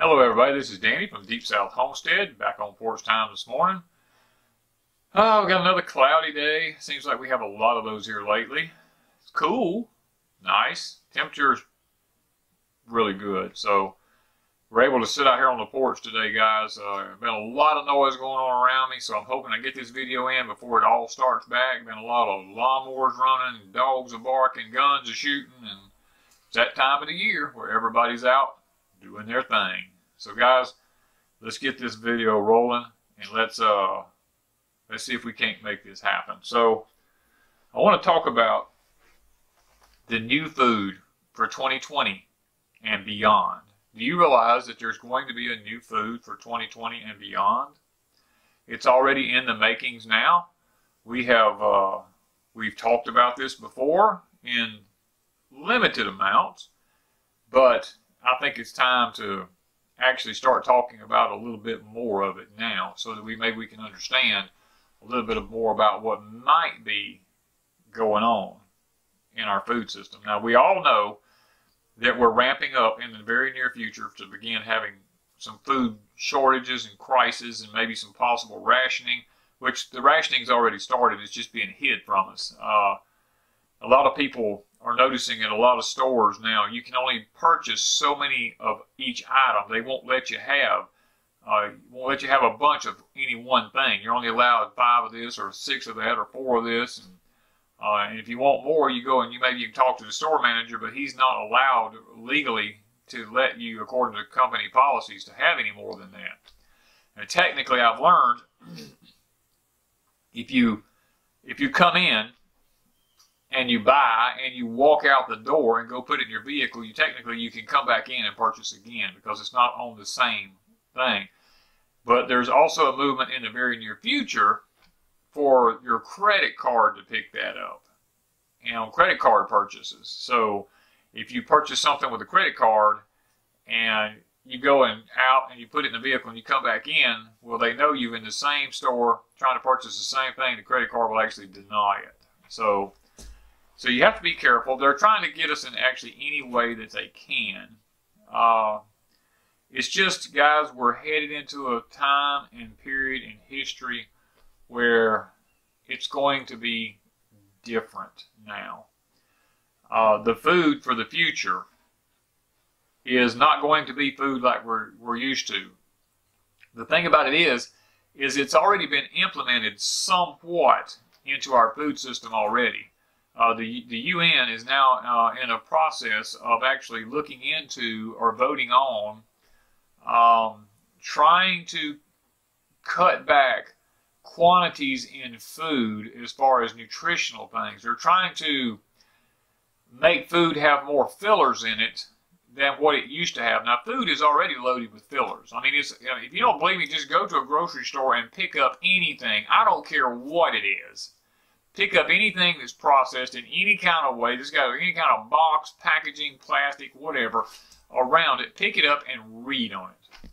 Hello everybody, this is Danny from Deep South Homestead, back on porch time this morning. We got another cloudy day. Seems like we have a lot of those here lately. It's cool, nice, temperature's really good. So we're able to sit out here on the porch today, guys. There's been a lot of noise going on around me, so I'm hoping I get this video in before it all starts back. Been a lot of lawnmowers running, dogs are barking, guns are shooting, and it's that time of the year where everybody's out doing their thing. So guys, let's get this video rolling and let's see if we can't make this happen. So I want to talk about the new food for 2020 and beyond. Do you realize that there's going to be a new food for 2020 and beyond? It's already in the makings now. We have we've talked about this before in limited amounts, but I think it's time to actually start talking about a little bit more of it now, so that maybe we can understand a little bit more about what might be going on in our food system. Now, we all know that we're ramping up in the very near future to begin having some food shortages and crises and maybe some possible rationing, which the rationing's already started. It's just being hid from us. A lot of people are noticing at a lot of stores now, you can only purchase so many of each item. They won't let you have a bunch of any one thing. You're only allowed 5 of this or 6 of that or 4 of this. And if you want more, you go and maybe you can talk to the store manager, but he's not allowed legally to let you, according to company policies, to have any more than that. And technically, I've learned if you come in and you buy and you walk out the door and go put it in your vehicle, you can come back in and purchase again because it's not on the same thing. But there's also a movement in the very near future for your credit card to pick that up and on credit card purchases. So if you purchase something with a credit card and you go out and you put it in the vehicle and you come back in, well, they know you in the same store trying to purchase the same thing. The credit card will actually deny it. So you have to be careful. They're trying to get us in actually any way that they can. It's just, guys, we're headed into a time and period in history where it's going to be different now. The food for the future is not going to be food like we're used to. The thing about it is it's already been implemented somewhat into our food system already. The UN is now in a process of actually looking into or voting on trying to cut back quantities in food as far as nutritional things. They're trying to make food have more fillers in it than what it used to have. Now, food is already loaded with fillers. I mean, if you don't believe me, just go to a grocery store and pick up anything. I don't care what it is. Pick up anything that's processed in any kind of way. There's got any kind of box, packaging, plastic, whatever around it. Pick it up and read on it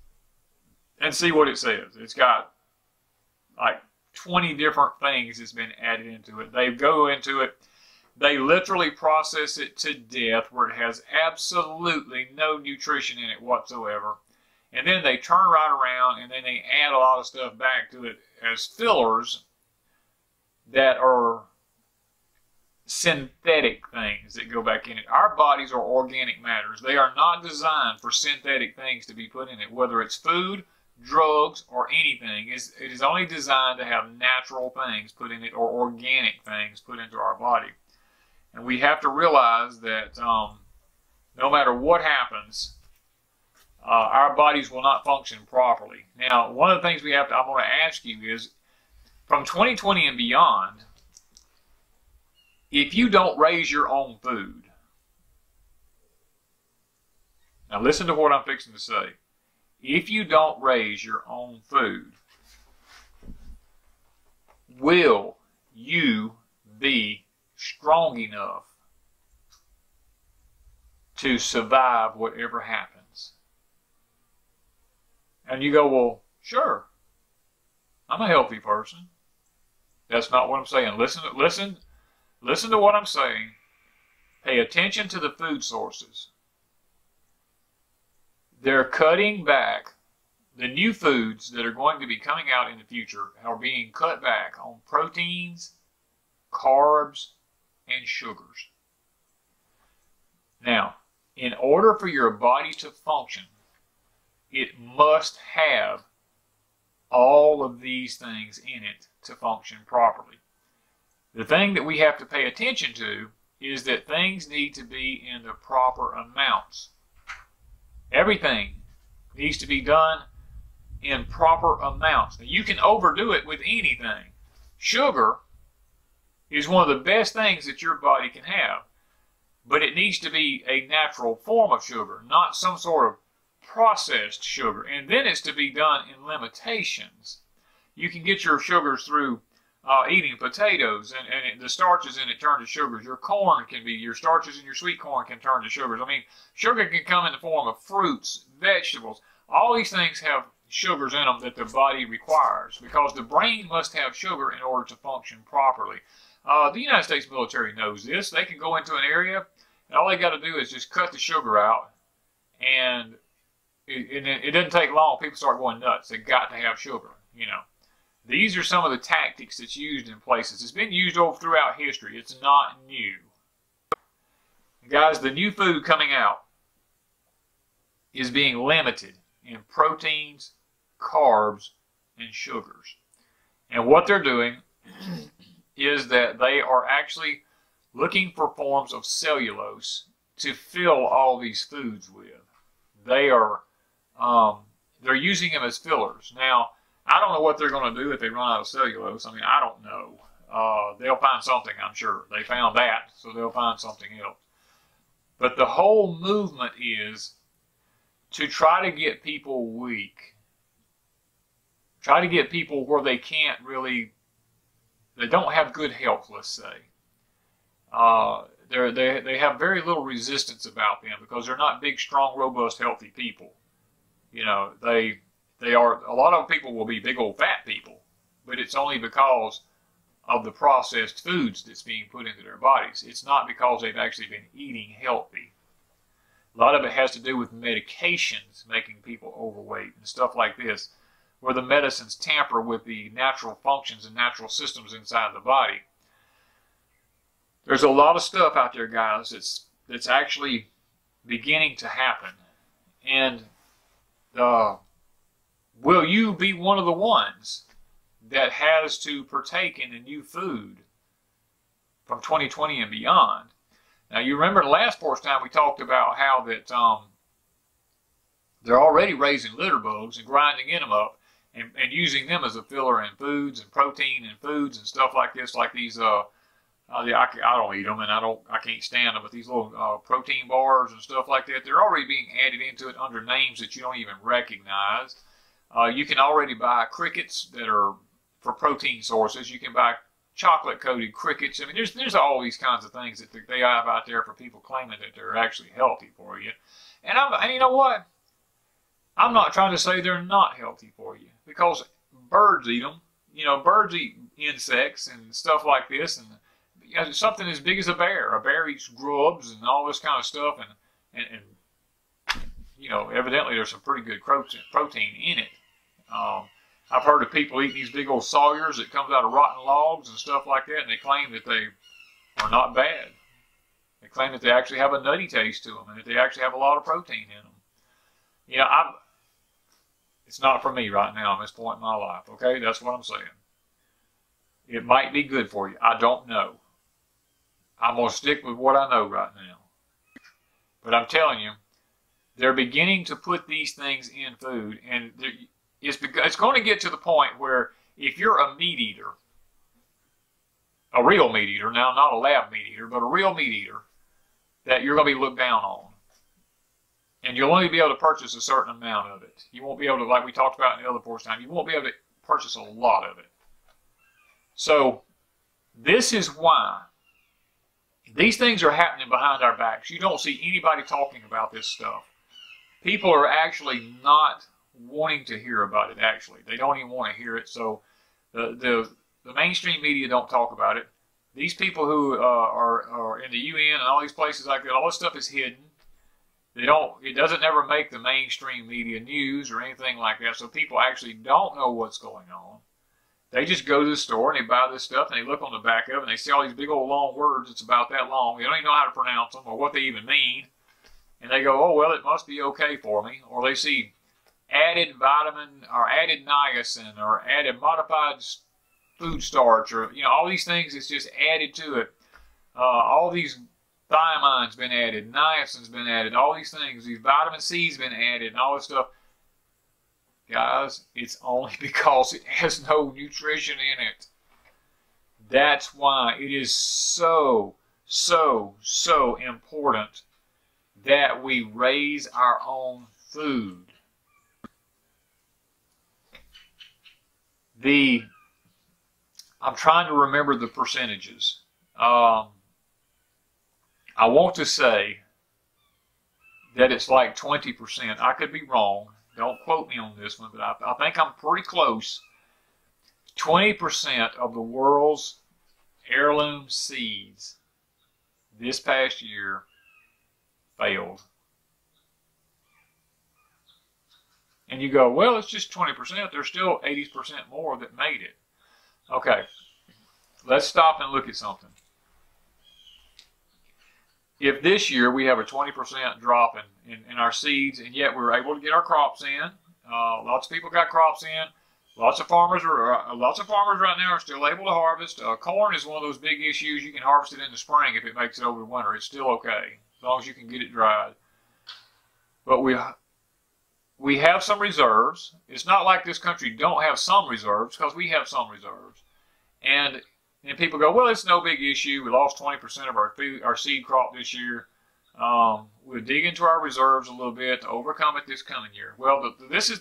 and see what it says. It's got like 20 different things that's been added into it. They go into it. They literally process it to death where it has absolutely no nutrition in it whatsoever. And then they turn right around and then they add a lot of stuff back to it as fillers that are synthetic things that go back in it. Our bodies are organic matters. They are not designed for synthetic things to be put in it, whether it's food, drugs, or anything. It is only designed to have natural things put in it or organic things put into our body. And we have to realize that no matter what happens, our bodies will not function properly. Now, one of the things I want to ask you is, from 2020 and beyond, if you don't raise your own food, now listen to what I'm fixing to say. If you don't raise your own food, will you be strong enough to survive whatever happens? And you go, well, sure, I'm a healthy person. That's not what I'm saying. Listen to what I'm saying. Pay attention to the food sources. They're cutting back the new foods that are going to be coming out in the future are being cut back on proteins, carbs, and sugars. Now, in order for your body to function, it must have all of these things in it to function properly. The thing that we have to pay attention to is that things need to be in the proper amounts. Everything needs to be done in proper amounts. Now, you can overdo it with anything. Sugar is one of the best things that your body can have, but it needs to be a natural form of sugar, not some sort of processed sugar. And then it's to be done in limitations. You can get your sugars through eating potatoes, and the starches in it turn to sugars. Your corn can be, your starches in your sweet corn can turn to sugars. I mean, sugar can come in the form of fruits, vegetables. All these things have sugars in them that the body requires because the brain must have sugar in order to function properly. The United States military knows this. They can go into an area and all they got to do is just cut the sugar out, and it doesn't take long. People start going nuts. They got to have sugar, you know. These are some of the tactics that's used in places. It's been used all throughout history. It's not new. Guys, the new food coming out is being limited in proteins, carbs, and sugars. And what they're doing is that they are actually looking for forms of cellulose to fill all these foods with. They are they're using them as fillers. Now, I don't know what they're going to do if they run out of cellulose. I mean, I don't know. They'll find something, I'm sure. They found that, so they'll find something else. But the whole movement is to try to get people weak. Try to get people where they can't really, they don't have good health, let's say. They have very little resistance about them because they're not big, strong, robust, healthy people. You know, they are, a lot of people will be big old fat people, but it's only because of the processed foods that's being put into their bodies. It's not because they've actually been eating healthy. A lot of it has to do with medications making people overweight and stuff like this, where the medicines tamper with the natural functions and natural systems inside the body. There's a lot of stuff out there, guys, that's actually beginning to happen. And will you be one of the ones that has to partake in a new food from 2020 and beyond? Now, you remember the last porch time we talked about how that they're already raising litter bulbs and grinding in them up and using them as a filler in foods and protein in foods and stuff like this, like these, I don't eat them and I can't stand them, but these little protein bars and stuff like that, they're already being added into it under names that you don't even recognize. You can already buy crickets that are for protein sources. You can buy chocolate-coated crickets. I mean, there's all these kinds of things that they have out there for people claiming that they're actually healthy for you. And you know what? I'm not trying to say they're not healthy for you because birds eat them. You know, birds eat insects and stuff like this. And you know, something as big as a bear. A bear eats grubs and all this kind of stuff. And you know, evidently there's some pretty good protein in it. I've heard of people eating these big old sawyers that comes out of rotten logs and stuff like that, and they claim that they are not bad. They claim that they actually have a nutty taste to them and that they actually have a lot of protein in them. You know, it's not for me right now at this point in my life, okay? That's what I'm saying. It might be good for you. I don't know. I'm going to stick with what I know right now. But I'm telling you, they're beginning to put these things in food, and it's going to get to the point where if you're a meat eater, a real meat eater, now not a lab meat eater, but a real meat eater, that you're going to be looked down on. And you'll only be able to purchase a certain amount of it. You won't be able to, like we talked about in the other portion time, you won't be able to purchase a lot of it. So this is why these things are happening behind our backs. You don't see anybody talking about this stuff. People are actually not wanting to hear about it, actually. They don't even want to hear it, so the mainstream media don't talk about it. These people who are in the UN and all these places like that, all this stuff is hidden. They don't, it doesn't ever make the mainstream media news or anything like that, so people actually don't know what's going on. They just go to the store and they buy this stuff and they look on the back of it and they see all these big old long words that's about that long. They don't even know how to pronounce them or what they even mean. And they go, oh, well, it must be okay for me. Or they see added vitamin or added niacin or added modified food starch or, you know, all these things that's just added to it. All these thiamine's been added, niacin's been added, all these things, these vitamin C's been added and all this stuff. Guys, it's only because it has no nutrition in it. That's why it is so, so, so important that we raise our own food. I'm trying to remember the percentages. I want to say that it's like 20%. I could be wrong. Don't quote me on this one, but I think I'm pretty close. 20% of the world's heirloom seeds this past year failed. And you go, well, it's just 20%. There's still 80% more that made it. Okay, let's stop and look at something. If this year we have a 20% drop in our seeds, and yet we were able to get our crops in, lots of people got crops in. Lots of farmers right now are still able to harvest. Corn is one of those big issues. You can harvest it in the spring if it makes it over the winter. It's still okay as long as you can get it dried. But we have some reserves. It's not like this country don't have some reserves, because we have some reserves. And people go, well, it's no big issue. We lost 20% of our seed crop this year. We'll dig into our reserves a little bit to overcome it this coming year. Well, this is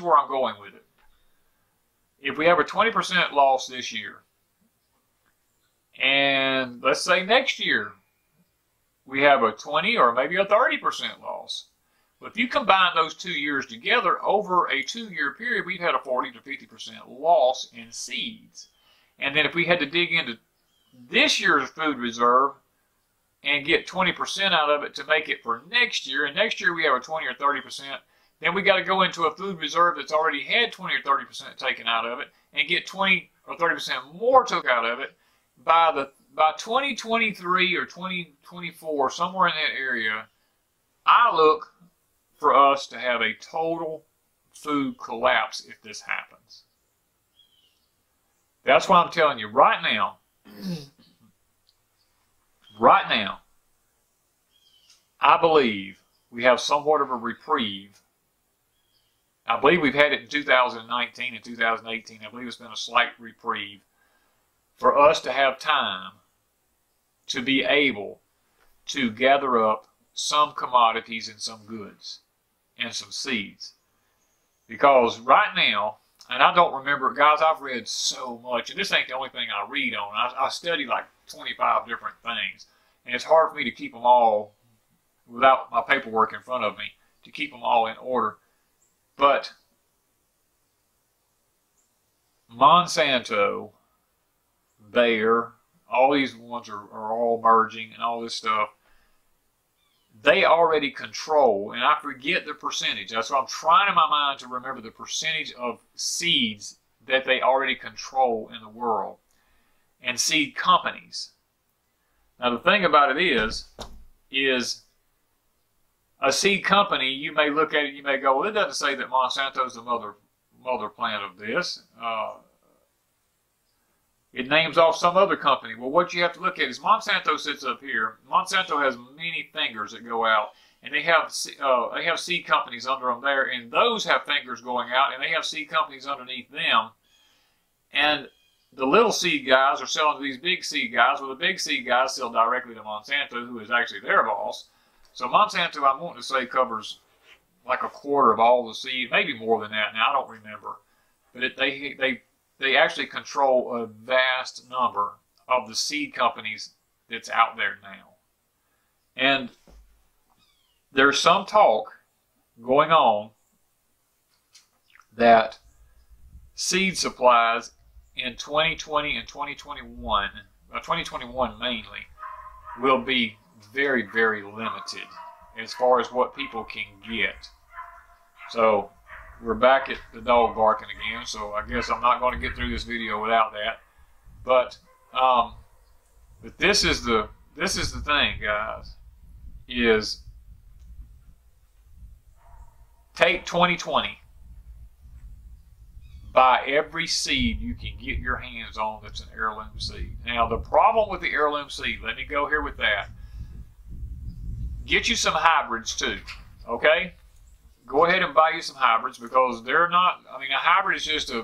where I'm going with it. If we have a 20% loss this year, and let's say next year we have a 20 or maybe a 30% loss. Well, if you combine those 2 years together, over a 2-year period, we've had a 40 to 50% loss in seeds. And then if we had to dig into this year's food reserve and get 20% out of it to make it for next year, and next year we have a 20 or 30%, then we got to go into a food reserve that's already had 20 or 30% taken out of it and get 20 or 30% more took out of it by 2023 or 2024, somewhere in that area. I look for us to have a total food collapse if this happens. That's why I'm telling you right now, I believe we have somewhat of a reprieve. I believe we've had it in 2019 and 2018. I believe it's been a slight reprieve for us to have time to be able to gather up some commodities and some goods and some seeds. Because right now, and I don't remember, guys, I've read so much, and this ain't the only thing I read on. I study like 25 different things, and it's hard for me to keep them all without my paperwork in front of me, to keep them all in order. But Monsanto, Bayer, all these ones are all merging and all this stuff. They already control, and I forget the percentage. That's what I'm trying in my mind to remember, the percentage of seeds that they already control in the world, and seed companies. Now, the thing about it is a seed company, you may look at it, you may go, well, it doesn't say that Monsanto's the mother plant of this. It names off some other company. Well, what you have to look at is Monsanto sits up here. Monsanto has many fingers that go out, and they have seed companies under them there, and those have fingers going out, and they have seed companies underneath them. And the little seed guys are selling to these big seed guys. Well, the big seed guys sell directly to Monsanto, who is actually their boss. So Monsanto, I'm wanting to say, covers like a quarter of all the seed, maybe more than that. Now I don't remember, but they actually control a vast number of the seed companies that's out there now. And there's some talk going on that seed supplies in 2020 and 2021, 2021 mainly, will be very, very limited. as far as what people can get. So we're back at the dog barking again, so I guess I'm not going to get through this video without that. But this is the thing, guys, is take 2020, buy every seed you can get your hands on that's an heirloom seed. Now the problem with the heirloom seed, let me go here with that, get you some hybrids too, okay? Go ahead and buy you some hybrids, because they're not, I mean, a hybrid is just a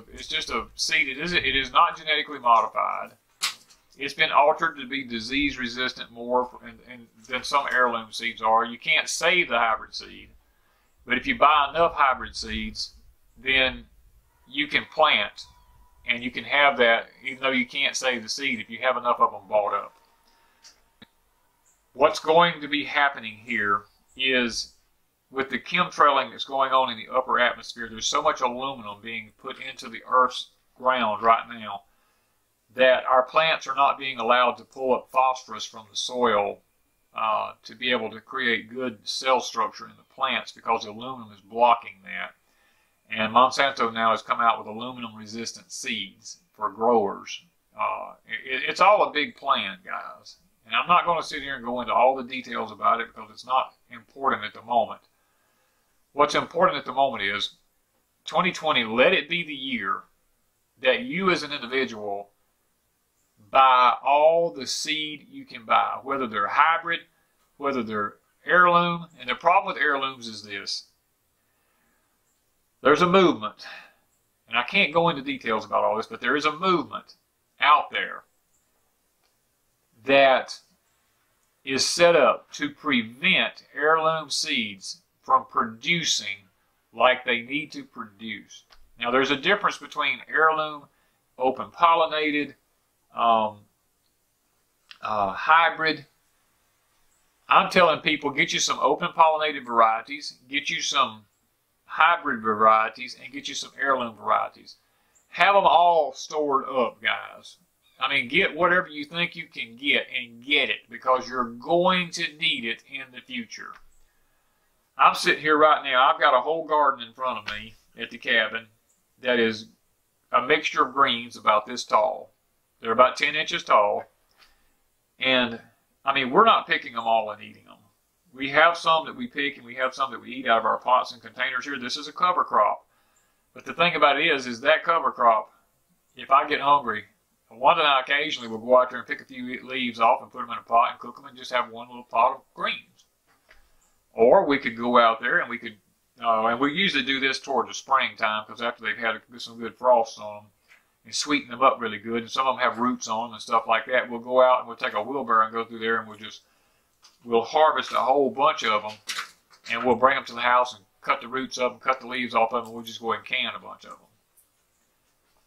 seed. It is not genetically modified. It's been altered to be disease resistant more than some heirloom seeds are. You can't save the hybrid seed, but if you buy enough hybrid seeds, then you can plant and you can have that, even though you can't save the seed, if you have enough of them bought up. What's going to be happening here is, with the chemtrailing that's going on in the upper atmosphere, there's so much aluminum being put into the Earth's ground right now that our plants are not being allowed to pull up phosphorus from the soil to be able to create good cell structure in the plants, because aluminum is blocking that. And Monsanto now has come out with aluminum-resistant seeds for growers. It's all a big plan, guys. And I'm not going to sit here and go into all the details about it, because it's not important at the moment. What's important at the moment is 2020, let it be the year that you as an individual buy all the seed you can buy, whether they're hybrid, whether they're heirloom. And the problem with heirlooms is this. There's a movement, and I can't go into details about all this, but there is a movement out there that is set up to prevent heirloom seeds from producing like they need to produce. Now, there's a difference between heirloom, open pollinated, hybrid. I'm telling people, get you some open pollinated varieties, get you some hybrid varieties, and get you some heirloom varieties. Have them all stored up, guys. I mean, get whatever you think you can get and get it, because you're going to need it in the future. I'm sitting here right now. I've got a whole garden in front of me at the cabin that is a mixture of greens about this tall. They're about 10 inches tall. And, I mean, we're not picking them all and eating them. We have some that we pick, and we have some that we eat out of our pots and containers here. This is a cover crop. But the thing about it is that cover crop, if I get hungry, Wanda and I occasionally will go out there and pick a few leaves off and put them in a pot and cook them and just have one little pot of greens. Or we could go out there and we could, and we usually do this toward the springtime, because after they've had some good frost on them, and sweeten them up really good, and some of them have roots on them and stuff like that. We'll go out and we'll take a wheelbarrow and go through there, and we'll harvest a whole bunch of them, and we'll bring them to the house and cut the roots up and cut the leaves off of them, and we'll just go ahead and can a bunch of them.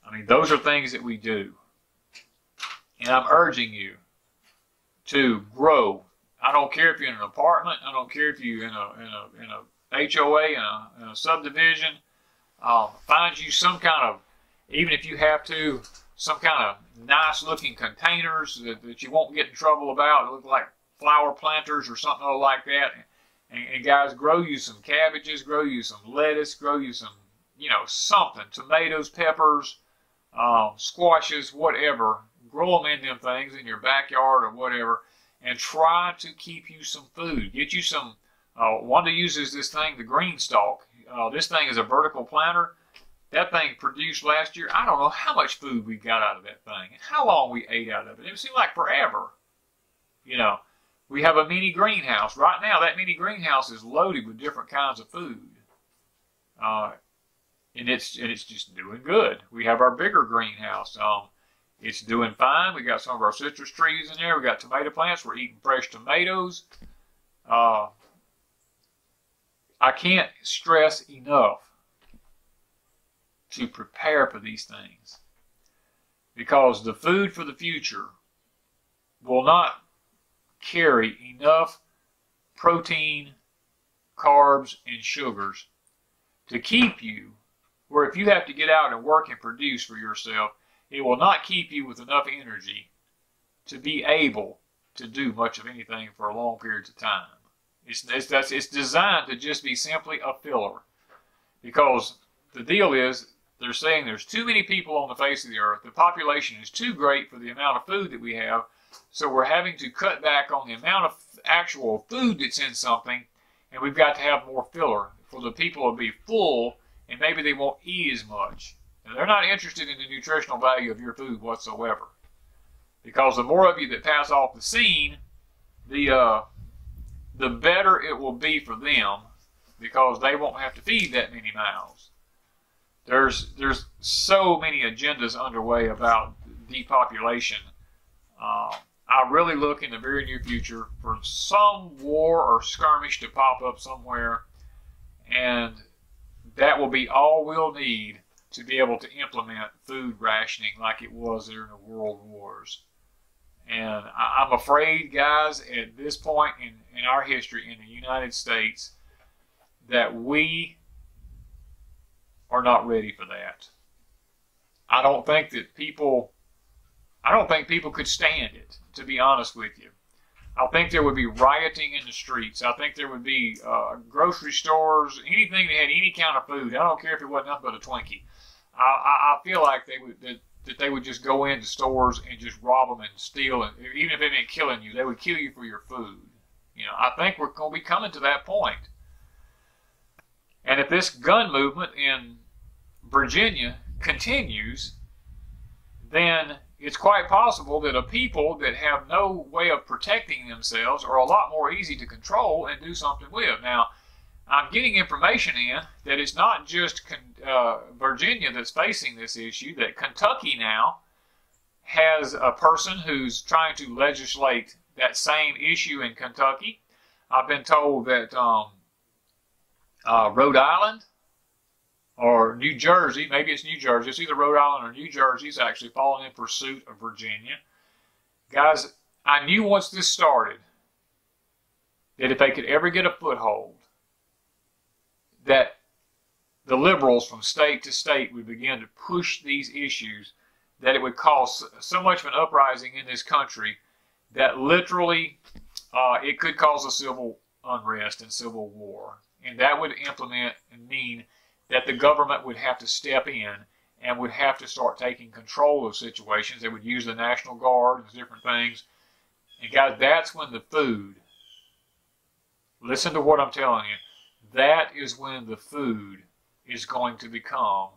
I mean, those are things that we do. And I'm urging you to grow. I don't care if you're in an apartment. I don't care if you're in a HOA, in a subdivision. Find you some kind of, even if you have to, some kind of nice-looking containers that you won't get in trouble about. It look like flower planters or something like that. And guys, grow you some cabbages, grow you some lettuce, grow you some, something. Tomatoes, peppers, squashes, whatever. Grow them in them things in your backyard or whatever, and try to keep you some food. Get you some, Wanda uses this thing, the Greenstalk. This thing is a vertical planter. That thing produced last year, I don't know how much food we got out of that thing and how long we ate out of it. It seemed like forever. We have a mini greenhouse. Right now, that mini greenhouse is loaded with different kinds of food. And it's just doing good. We have our bigger greenhouse. It's doing fine. We got some of our citrus trees in there. We got tomato plants. We're eating fresh tomatoes. I can't stress enough to prepare for these things, because the food for the future will not carry enough protein, carbs, and sugars to keep you where if you have to get out and work and produce for yourself, it will not keep you with enough energy to be able to do much of anything for long periods of time. It's designed to just be simply a filler, because the deal is they're saying there's too many people on the face of the earth. The population is too great for the amount of food that we have, so we're having to cut back on the amount of actual food that's in something, and we've got to have more filler for the people to be full, and maybe they won't eat as much. And they're not interested in the nutritional value of your food whatsoever, because the more of you that pass off the scene, the better it will be for them, because they won't have to feed that many mouths. There's so many agendas underway about depopulation. I really look in the very near future for some war or skirmish to pop up somewhere, and that will be all we'll need to be able to implement food rationing like it was during the World Wars. And I'm afraid, guys, at this point in our history in the United States, that we are not ready for that. I don't think people could stand it, to be honest with you. I think there would be rioting in the streets. I think there would be grocery stores, anything that had any kind of food. I don't care if it wasn't nothing but a Twinkie. I feel like they would just go into stores and just rob them and steal, and even if they didn't kill you, they would kill you for your food. You know, I think we're going to be coming to that point. And if this gun movement in Virginia continues, then it's quite possible that a people that have no way of protecting themselves are a lot more easy to control and do something with. Now, I'm getting information in that it's not just Virginia that's facing this issue, that Kentucky now has a person who's trying to legislate that same issue in Kentucky. I've been told that Rhode Island or New Jersey, maybe it's New Jersey, it's either Rhode Island or New Jersey, is actually falling in pursuit of Virginia. Guys, I knew once this started that if they could ever get a foothold, that the liberals from state to state would begin to push these issues, that it would cause so much of an uprising in this country that literally it could cause a civil unrest and civil war. And that would implement and mean that the government would have to step in and would have to start taking control of situations. They would use the National Guard and different things. And guys, that's when the food, listen to what I'm telling you, that is when the food is going to become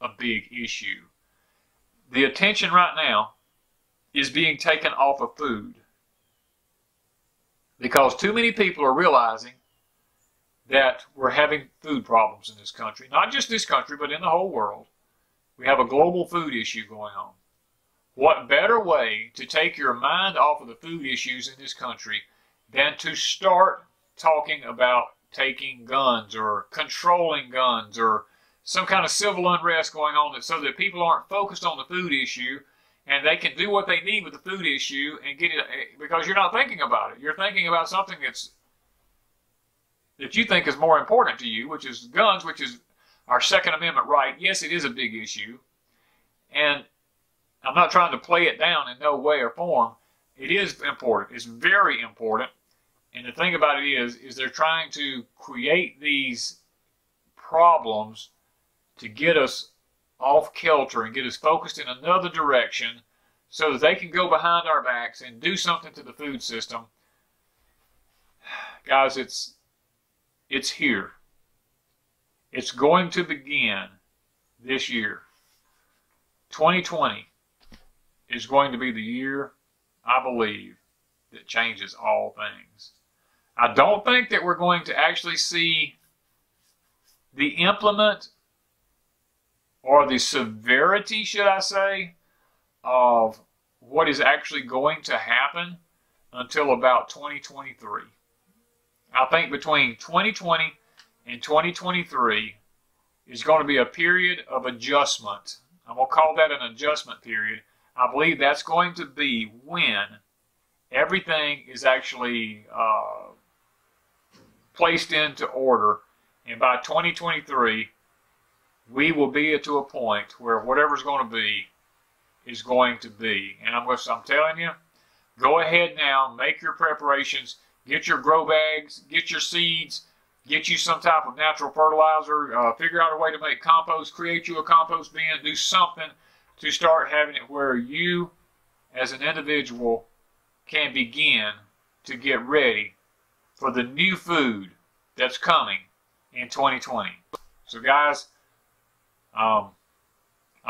a big issue. The attention right now is being taken off of food, because too many people are realizing that we're having food problems in this country. Not just this country, but in the whole world. We have a global food issue going on. What better way to take your mind off of the food issues in this country than to start talking about taking guns or controlling guns or some kind of civil unrest going on, so that people aren't focused on the food issue and they can do what they need with the food issue and get it, because you're not thinking about it. You're thinking about something that you think is more important to you, which is guns, which is our Second Amendment right. Yes, it is a big issue, and I'm not trying to play it down in no way or form. It is important. It's very important. And the thing about it is they're trying to create these problems to get us off kilter and get us focused in another direction, so that they can go behind our backs and do something to the food system. Guys, it's here. It's going to begin this year. 2020 is going to be the year, I believe, that changes all things. I don't think that we're going to actually see the implement or the severity, should I say, of what is actually going to happen until about 2023. I think between 2020 and 2023 is going to be a period of adjustment. I'm going to call that an adjustment period. I believe that's going to be when everything is actually placed into order. And by 2023, we will be to a point where whatever's going to be is going to be. And I'm telling you, go ahead now, make your preparations. Get your grow bags, get your seeds, get you some type of natural fertilizer, figure out a way to make compost, create you a compost bin, do something to start having it where you as an individual can begin to get ready for the new food that's coming in 2020. So guys, I've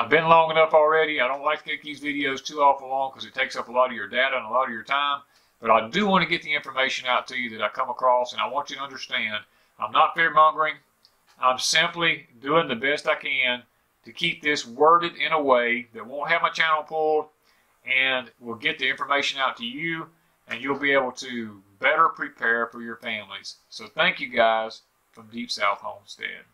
been long enough already. I don't like to get these videos too awful long because it takes up a lot of your data and a lot of your time. But I do want to get the information out to you that I come across, and I want you to understand I'm not fear-mongering. I'm simply doing the best I can to keep this worded in a way that won't have my channel pulled and will get the information out to you, and you'll be able to better prepare for your families. So thank you guys from Deep South Homestead.